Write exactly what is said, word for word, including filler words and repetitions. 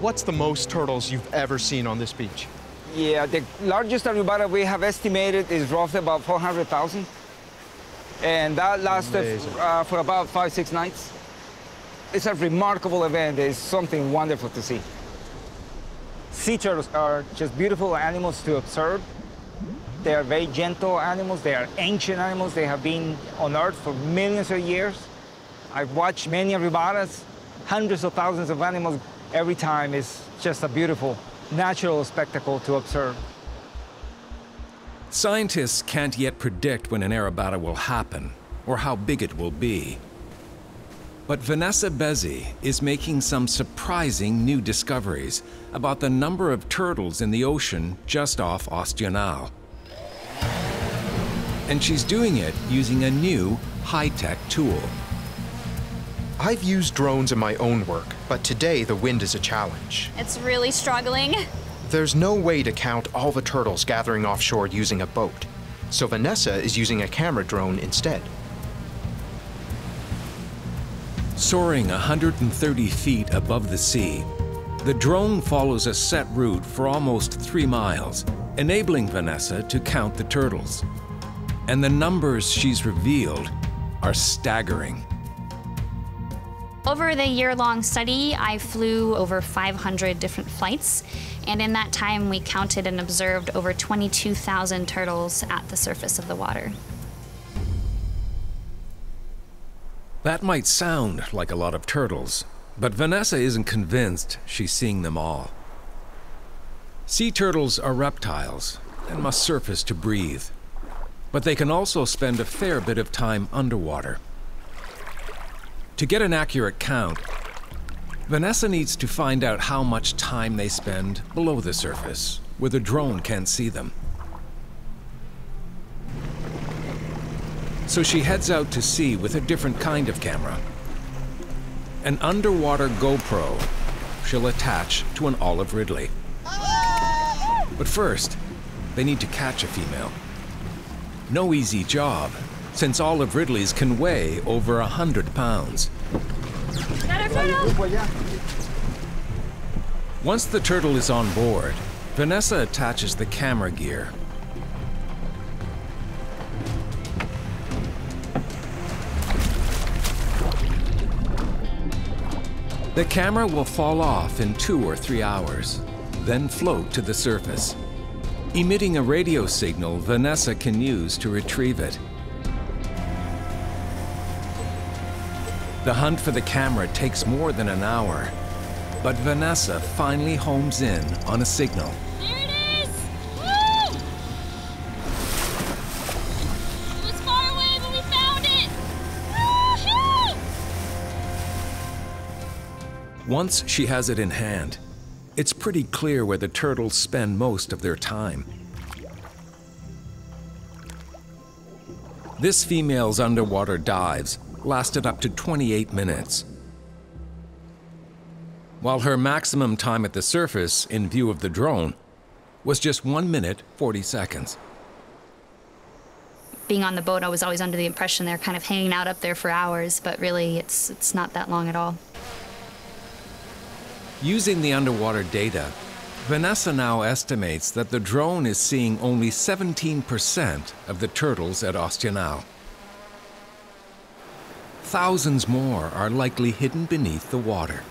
What's the most turtles you've ever seen on this beach? Yeah, the largest Arribada we have estimated is roughly about four hundred thousand. And that lasted uh, for about five, six nights. It's a remarkable event. It's something wonderful to see. Sea turtles are just beautiful animals to observe. They are very gentle animals. They are ancient animals. They have been on Earth for millions of years. I've watched many Arribadas, hundreds of thousands of animals. Every time is just a beautiful, natural spectacle to observe. Scientists can't yet predict when an Arribada will happen or how big it will be. But Vanessa Bezy is making some surprising new discoveries about the number of turtles in the ocean just off Ostional. And she's doing it using a new high-tech tool. I've used drones in my own work, but today the wind is a challenge. It's really struggling. There's no way to count all the turtles gathering offshore using a boat, so Vanessa is using a camera drone instead. Soaring one hundred thirty feet above the sea, the drone follows a set route for almost three miles, enabling Vanessa to count the turtles. And the numbers she's revealed are staggering. Over the year-long study, I flew over five hundred different flights, and in that time we counted and observed over twenty-two thousand turtles at the surface of the water. That might sound like a lot of turtles, but Vanessa isn't convinced she's seeing them all. Sea turtles are reptiles and must surface to breathe, but they can also spend a fair bit of time underwater. To get an accurate count, Vanessa needs to find out how much time they spend below the surface, where the drone can't see them. So she heads out to sea with a different kind of camera. An underwater GoPro she'll attach to an Olive Ridley. But first, they need to catch a female. No easy job, since Olive Ridleys can weigh over a hundred pounds. Once the turtle is on board, Vanessa attaches the camera gear. The camera will fall off in two or three hours, then float to the surface, emitting a radio signal Vanessa can use to retrieve it. The hunt for the camera takes more than an hour, but Vanessa finally homes in on a signal. There it is! Woo! It was far away, but we found it! Woo-hoo! Once she has it in hand, it's pretty clear where the turtles spend most of their time. This female's underwater dives lasted up to twenty-eight minutes, while her maximum time at the surface, in view of the drone, was just one minute, forty seconds. Being on the boat, I was always under the impression they're kind of hanging out up there for hours, but really it's, it's not that long at all. Using the underwater data, Vanessa now estimates that the drone is seeing only seventeen percent of the turtles at Ostional. Thousands more are likely hidden beneath the water.